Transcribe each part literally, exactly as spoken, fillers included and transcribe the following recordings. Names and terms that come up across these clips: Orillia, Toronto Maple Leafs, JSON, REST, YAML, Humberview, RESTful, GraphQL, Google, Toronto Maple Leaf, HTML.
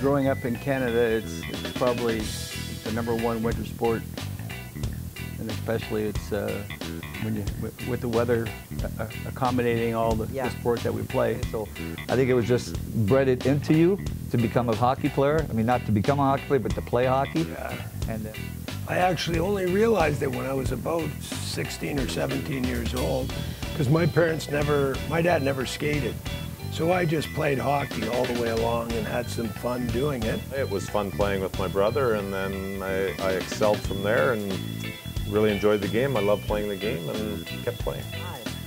growing up in Canada, it's, it's probably the number one winter sport, and especially it's uh, when you with, with the weather uh, accommodating all the, yeah. the sport that we play. So I think it was just bred it into you to become a hockey player. I mean, not to become a hockey player, but to play hockey. Yeah. And uh, I actually only realized it when I was about sixteen or seventeen years old, because my parents never, my dad never skated. So I just played hockey all the way along and had some fun doing it. It was fun playing with my brother, and then I, I excelled from there and really enjoyed the game. I loved playing the game and kept playing.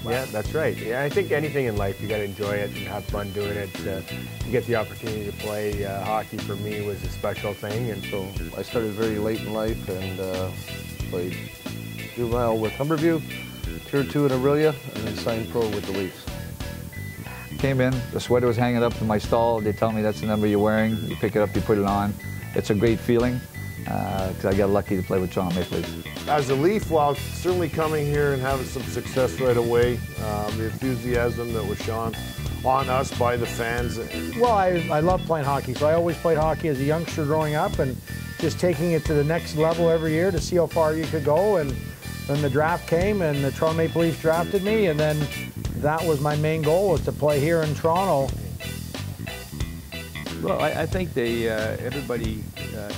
Wow. Yeah, that's right. Yeah, I think anything in life, you got to enjoy it and have fun doing it. Uh, to get the opportunity to play uh, hockey for me was a special thing, and so I started very late in life and uh, played juvenile with Humberview, Tier two in Orillia, and then signed pro with the Leafs. Came in, the sweater was hanging up in my stall. They tell me that's the number you're wearing. You pick it up, you put it on. It's a great feeling, because uh, I got lucky to play with Toronto Maple Leafs. As a Leaf, while certainly coming here and having some success right away, uh, the enthusiasm that was shown on us by the fans. Well, I, I love playing hockey, so I always played hockey as a youngster growing up, and just taking it to the next level every year to see how far you could go. And then the draft came, and the Toronto Maple Leafs drafted me, and then that was my main goal, was to play here in Toronto. Well, I, I think they, uh, everybody, uh,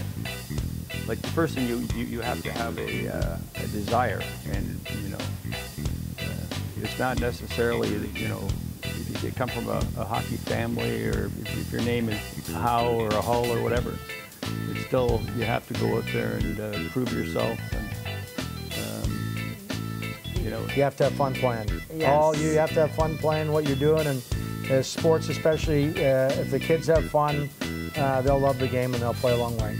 like the first thing, you, you, you have to have a, uh, a desire, and, you know, uh, it's not necessarily, you know, if you come from a, a hockey family, or if, if your name is Howe or a Hull or whatever, it's still, you have to go out there and uh, prove yourself. And, you know, you have to have fun playing. Yes. All you, you have to have fun playing what you're doing, and uh, sports especially. Uh, if the kids have fun, uh, they'll love the game and they'll play a long way.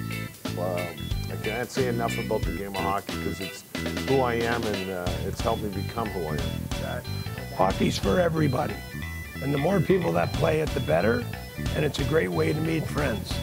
Well, I can't say enough about the game of hockey, because it's who I am, and uh, it's helped me become who I am. Uh, hockey's for everybody, and the more people that play it, the better. And it's a great way to meet friends.